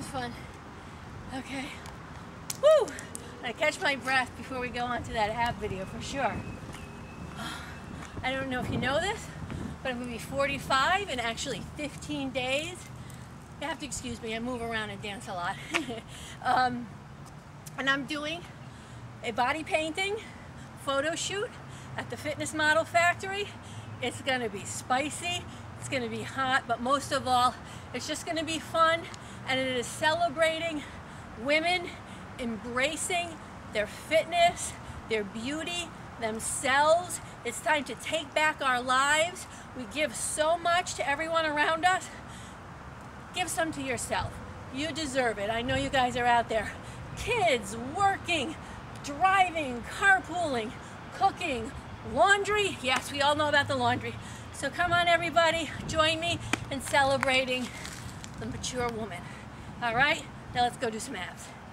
was fun. Okay. Woo! I catch my breath before we go on to that ab video for sure. I don't know if you know this, but I'm going to be 45 in actually 15 days. You have to excuse me, I move around and dance a lot. And I'm doing a body painting photo shoot at the Fitness Model Factory. It's going to be spicy, it's going to be hot, but most of all, it's just going to be fun, and it is celebrating women embracing their fitness, their beauty, themselves. It's time to take back our lives. We give so much to everyone around us. Give some to yourself. You deserve it. I know you guys are out there. Kids, working, driving, carpooling, cooking, laundry. Yes, we all know about the laundry. So come on everybody, join me in celebrating the mature woman. All right, now let's go do some abs.